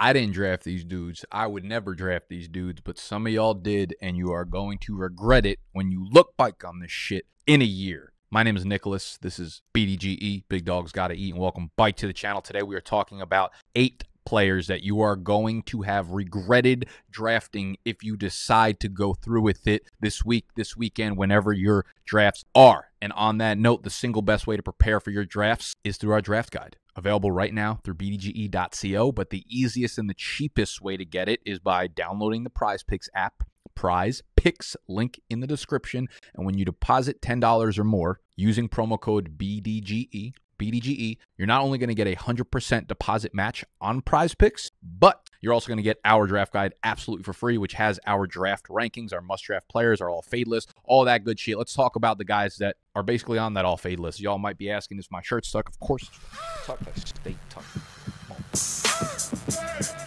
I didn't draft these dudes. I would never draft these dudes, but some of y'all did, and you are going to regret it when you look back on this shit in a year. My name is Nicholas. This is BDGE, Big Dogs Gotta Eat, and welcome back to the channel. Today we are talking about 8 players that you are going to have regretted drafting if you decide to go through with it this week, this weekend, whenever your drafts are. And on that note, the single best way to prepare for your drafts is through our draft guide. Available right now through BDGE.co, but the easiest and the cheapest way to get it is by downloading the PrizePicks app. PrizePicks, link in the description. And when you deposit $10 or more using promo code BDGE, you're not only going to get a 100% deposit match on PrizePicks, but you're also going to get our draft guide absolutely for free, which has our draft rankings, our must-draft players, our all-fade list, all that good shit. Let's talk about the guys that are basically on that all-fade list. Y'all might be asking, is my shirt stuck? Of course it's stuck. I stay tucked.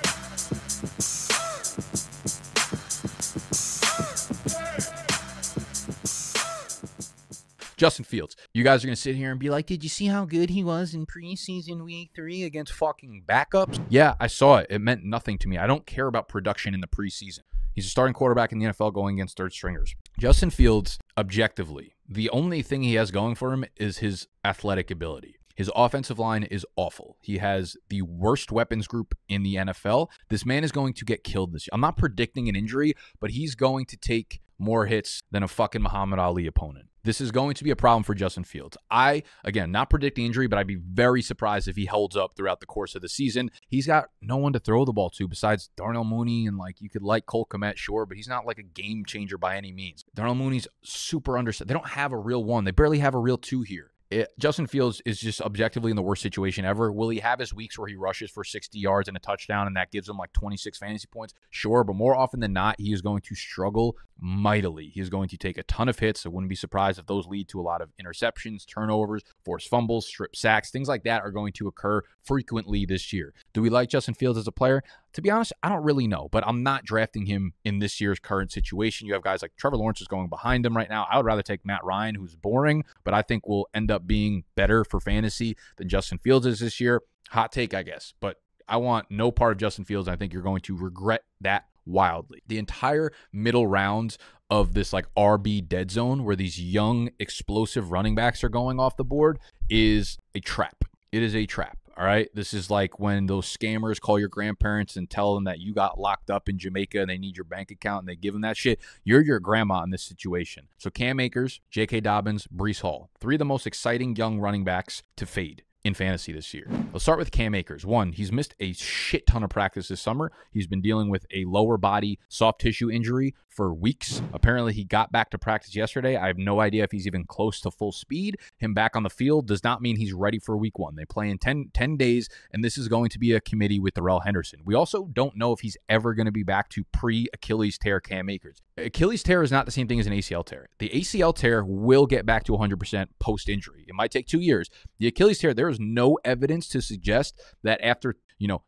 Justin Fields. You guys are going to sit here and be like, did you see how good he was in preseason week 3 against fucking backups? Yeah, I saw it. It meant nothing to me. I don't care about production in the preseason. He's a starting quarterback in the NFL going against third stringers. Justin Fields, objectively, the only thing he has going for him is his athletic ability. His offensive line is awful. He has the worst weapons group in the NFL. This man is going to get killed this year. I'm not predicting an injury, but he's going to take more hits than a fucking Muhammad Ali opponent. This is going to be a problem for Justin Fields. I, again, not predicting injury, but I'd be very surprised if he holds up throughout the course of the season. He's got no one to throw the ball to besides Darnell Mooney, and like you could like Cole Kmet, sure, but he's not like a game changer by any means. Darnell Mooney's super understated. They don't have a real one. They barely have a real two here. Justin Fields is just objectively in the worst situation ever. Will he have his weeks where he rushes for 60 yards and a touchdown and that gives him like 26 fantasy points? Sure, but more often than not, he is going to struggle mightily. He is going to take a ton of hits. I wouldn't be surprised if those lead to a lot of interceptions, turnovers, forced fumbles, strip sacks. Things like that are going to occur frequently this year. Do we like Justin Fields as a player? To be honest, I don't really know, but I'm not drafting him in this year's current situation. You have guys like Trevor Lawrence is going behind him right now. I would rather take Matt Ryan, who's boring, but I think will end up being better for fantasy than Justin Fields is this year. Hot take, I guess, but I want no part of Justin Fields. I think you're going to regret that wildly. The entire middle rounds of this like RB dead zone where these young, explosive running backs are going off the board is a trap. It is a trap. All right. This is like when those scammers call your grandparents and tell them that you got locked up in Jamaica and they need your bank account and they give them that shit. You're your grandma in this situation. So Cam Akers, J.K. Dobbins, Breece Hall, 3 of the most exciting young running backs to fade in fantasy this year. Let's start with Cam Akers. 1, he's missed a shit ton of practice this summer. He's been dealing with a lower body soft tissue injury for weeks. Apparently, he got back to practice yesterday. I have no idea if he's even close to full speed. Him back on the field does not mean he's ready for week 1. They play in 10 days, and this is going to be a committee with Darrell Henderson. We also don't know if he's ever going to be back to pre-Achilles tear Cam Akers. Achilles tear is not the same thing as an ACL tear. The ACL tear will get back to 100% post-injury. It might take 2 years. The Achilles tear, there is no evidence to suggest that after,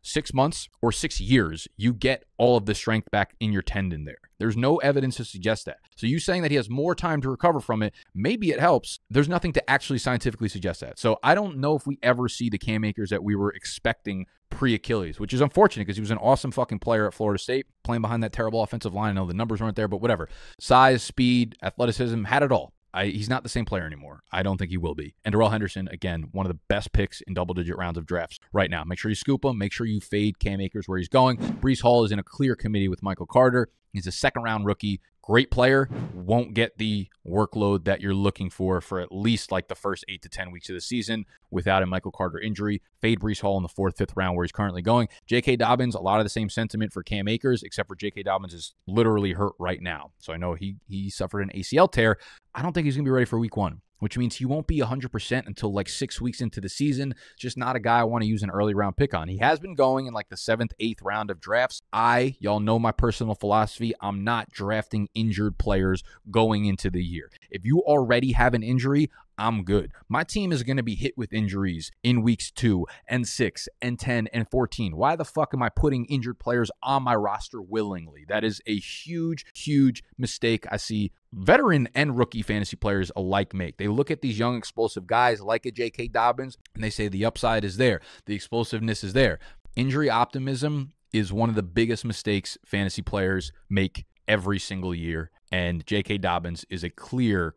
6 months or 6 years, you get all of the strength back in your tendon there. There's no evidence to suggest that. So you saying that he has more time to recover from it, maybe it helps. There's nothing to actually scientifically suggest that. So I don't know if we ever see the Cam Akers that we were expecting pre-Achilles, which is unfortunate because he was an awesome fucking player at Florida State, playing behind that terrible offensive line. I know the numbers weren't there, but whatever. Size, speed, athleticism, had it all. He's not the same player anymore. I don't think he will be. And Darrell Henderson, again, one of the best picks in double-digit rounds of drafts right now. Make sure you scoop him. Make sure you fade Cam Akers where he's going. Breece Hall is in a clear committee with Michael Carter. He's a second-round rookie. Great player. Won't get the workload that you're looking for at least like the first 8 to 10 weeks of the season without a Michael Carter injury. Fade Breece Hall in the 4th, 5th round where he's currently going. J.K. Dobbins, a lot of the same sentiment for Cam Akers, except for J.K. Dobbins is literally hurt right now. So I know he suffered an ACL tear. I don't think he's going to be ready for week 1, which means he won't be 100% until like 6 weeks into the season. Just not a guy I want to use an early round pick on. He has been going in like the 7th, 8th round of drafts. Y'all know my personal philosophy. I'm not drafting injured players going into the year. If you already have an injury, I'm good. My team is going to be hit with injuries in weeks 2 and 6 and 10 and 14. Why the fuck am I putting injured players on my roster willingly? That is a huge, huge mistake I see veteran and rookie fantasy players alike make. They look at these young, explosive guys like a J.K. Dobbins, and they say the upside is there. The explosiveness is there. Injury optimism is one of the biggest mistakes fantasy players make every single year. And J.K. Dobbins is a clear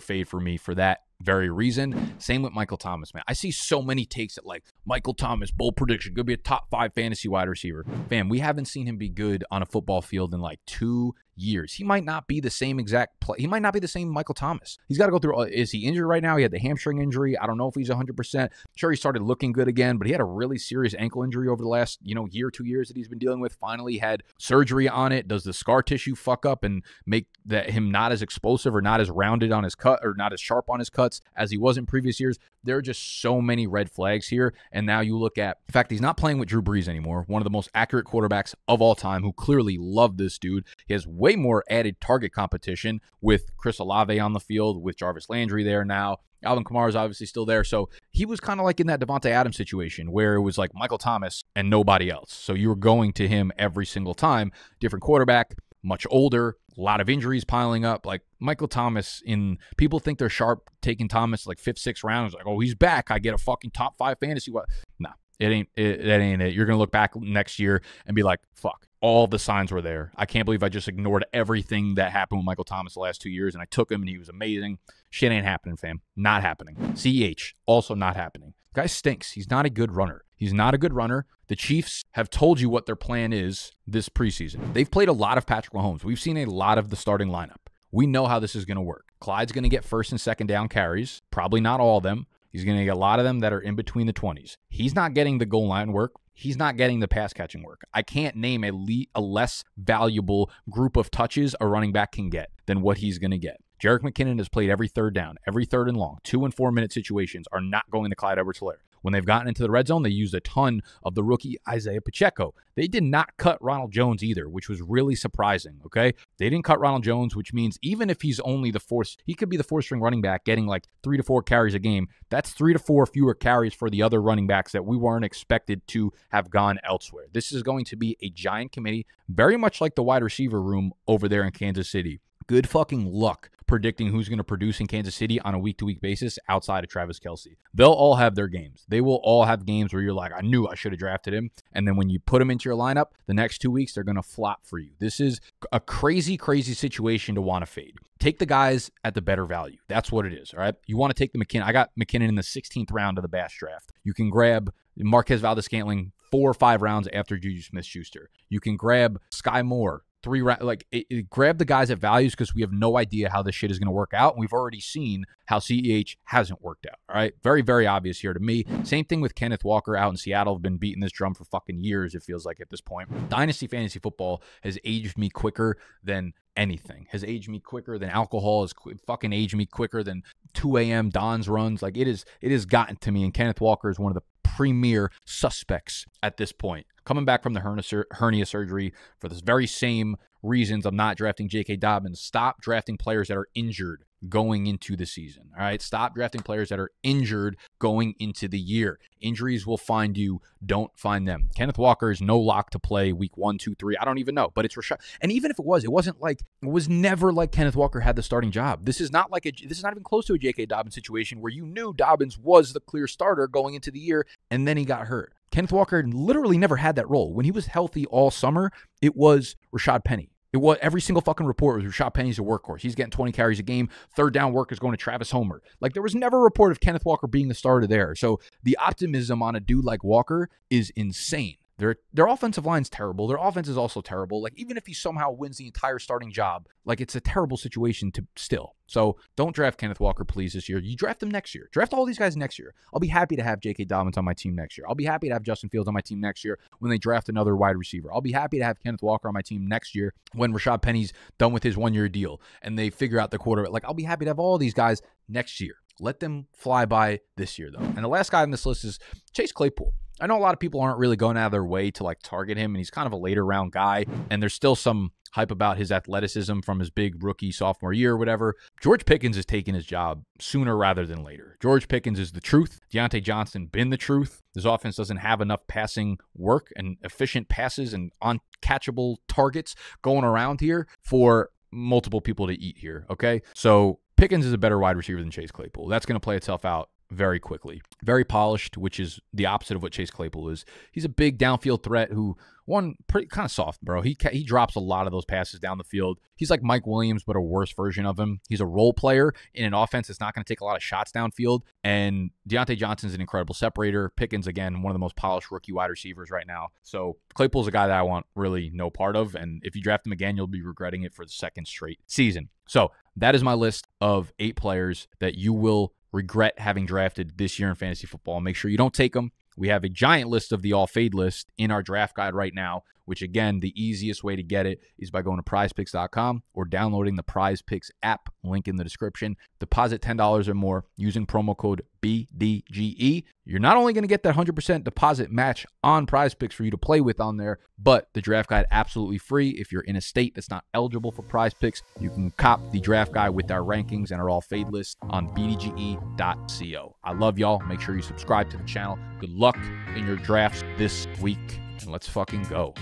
fade for me for that very reason. Same with Michael Thomas, man. I see so many takes at like Michael Thomas, bold prediction, could be a top 5 fantasy wide receiver. Fam, we haven't seen him be good on a football field in like 2 years. He might not be the same exact play. He might not be the same Michael Thomas. He's got to go through. Is he injured right now? He had the hamstring injury. I don't know if he's 100%. Sure, he started looking good again, but he had a really serious ankle injury over the last, year, 2 years that he's been dealing with. Finally had surgery on it. Does the scar tissue fuck up and make that him not as explosive or not as rounded on his cut or not as sharp on his cuts as he was in previous years? There are just so many red flags here. And now you look at the fact he's not playing with Drew Brees anymore, one of the most accurate quarterbacks of all time who clearly loved this dude. He has way more added target competition with Chris Olave on the field, with Jarvis Landry there now. Alvin Kamara is obviously still there. So he was kind of like in that Devontae Adams situation where it was like Michael Thomas and nobody else. So you were going to him every single time. Different quarterback, much older, a lot of injuries piling up. Like Michael Thomas, in people think they're sharp taking Thomas like 5th, 6th rounds. Like, oh, he's back. I get a fucking top 5 fantasy. Nah, it ain't it. You're going to look back next year and be like, fuck. All the signs were there. I can't believe I just ignored everything that happened with Michael Thomas the last 2 years, and I took him, and he was amazing. Shit ain't happening, fam. Not happening. CEH, also not happening. The guy stinks. He's not a good runner. He's not a good runner. The Chiefs have told you what their plan is this preseason. They've played a lot of Patrick Mahomes. We've seen a lot of the starting lineup. We know how this is going to work. Clyde's going to get first and second down carries, probably not all of them. He's going to get a lot of them that are in between the 20s. He's not getting the goal line work. He's not getting the pass catching work. I can't name a less valuable group of touches a running back can get than what he's going to get. Jerick McKinnon has played every third down, every third and long. 2 and 4 minute situations are not going to Clyde Edwards-Helaire. When they've gotten into the red zone, they used a ton of the rookie Isaiah Pacheco. They did not cut Ronald Jones either, which was really surprising, okay? They didn't cut Ronald Jones, which means even if he's only the fourth, he could be the fourth-string running back getting like 3 to 4 carries a game. That's 3 to 4 fewer carries for the other running backs that we weren't expected to have gone elsewhere. This is going to be a giant committee, very much like the wide receiver room over there in Kansas City. Good fucking luck predicting who's going to produce in Kansas City on a week-to-week basis outside of Travis Kelce. They'll all have their games. They will all have games where you're like, I knew I should have drafted him. And then when you put him into your lineup, the next 2 weeks, they're going to flop for you. This is a crazy, crazy situation to want to fade. Take the guys at the better value. That's what it is, all right? You want to take the McKinnon. I got McKinnon in the 16th round of the Bass draft. You can grab Marquez Valdez Scantling 4 or 5 rounds after Juju Smith Schuster. You can grab Sky Moore. 3 rounds, like grab the guys at values because we have no idea how this shit is going to work out. And we've already seen how CEH hasn't worked out. All right. Very, very obvious here to me. Same thing with Kenneth Walker out in Seattle. I've been beating this drum for fucking years. It feels like at this point, dynasty fantasy football has aged me quicker than anything, has aged me quicker than alcohol, has fucking aged me quicker than 2 a.m. Don's runs. Like it has gotten to me. And Kenneth Walker is one of the premier suspects at this point. Coming back from the hernia surgery for this very same reasons I'm not drafting J.K. Dobbins. Stop drafting players that are injured going into the season, all right? Stop drafting players that are injured going into the year. Injuries will find you. Don't find them. Kenneth Walker is no lock to play week 1, 2, 3. I don't even know, but it's Rashad. And even if it was, it was never like Kenneth Walker had the starting job. This is not like this is not even close to a J.K. Dobbins situation where you knew Dobbins was the clear starter going into the year, and then he got hurt. Kenneth Walker literally never had that role. When he was healthy all summer, it was Rashad Penny. It was every single fucking report was Rashad Penny's a workhorse. He's getting 20 carries a game. Third down work is going to Travis Homer. Like there was never a report of Kenneth Walker being the starter there. So the optimism on a dude like Walker is insane. Their offensive line's terrible. Their offense is also terrible. Like even if he somehow wins the entire starting job, like it's a terrible situation to still. So don't draft Kenneth Walker, please, this year. You draft them next year. Draft all these guys next year. I'll be happy to have J.K. Dobbins on my team next year. I'll be happy to have Justin Fields on my team next year when they draft another wide receiver. I'll be happy to have Kenneth Walker on my team next year when Rashad Penny's done with his 1-year deal and they figure out the quarterback. Like I'll be happy to have all these guys next year. Let them fly by this year, though. And the last guy on this list is Chase Claypool. I know a lot of people aren't really going out of their way to like target him, and he's kind of a later round guy, and there's still some hype about his athleticism from his big rookie sophomore year or whatever. George Pickens is taking his job sooner rather than later. George Pickens is the truth. Diontae Johnson been the truth. This offense doesn't have enough passing work and efficient passes and uncatchable targets going around here for multiple people to eat here, okay? So Pickens is a better wide receiver than Chase Claypool. That's going to play itself out very quickly. Very polished, which is the opposite of what Chase Claypool is. He's a big downfield threat who, one, pretty kind of soft, bro. He drops a lot of those passes down the field. He's like Mike Williams, but a worse version of him. He's a role player in an offense that's not going to take a lot of shots downfield. And Diontae Johnson's an incredible separator. Pickens, again, one of the most polished rookie wide receivers right now. So Claypool's a guy that I want really no part of. And if you draft him again, you'll be regretting it for the second straight season. So that is my list of 8 players that you will regret having drafted this year in fantasy football. Make sure you don't take them. We have a giant list of the all fade list in our draft guide right now, which again, the easiest way to get it is by going to prizepicks.com or downloading the PrizePicks app, link in the description. Deposit $10 or more using promo code BDGE. You're not only going to get that 100% deposit match on PrizePicks for you to play with on there, but the draft guide absolutely free. If you're in a state that's not eligible for PrizePicks, you can cop the draft guide with our rankings and our all fade list on BDGE.co. I love y'all. Make sure you subscribe to the channel. Good luck in your drafts this week. And let's fucking go.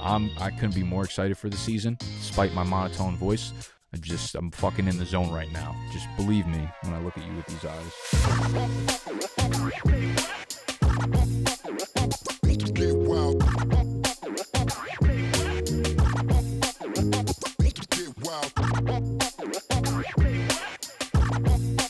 I couldn't be more excited for the season, despite my monotone voice. I'm fucking in the zone right now. Just believe me when I look at you with these eyes.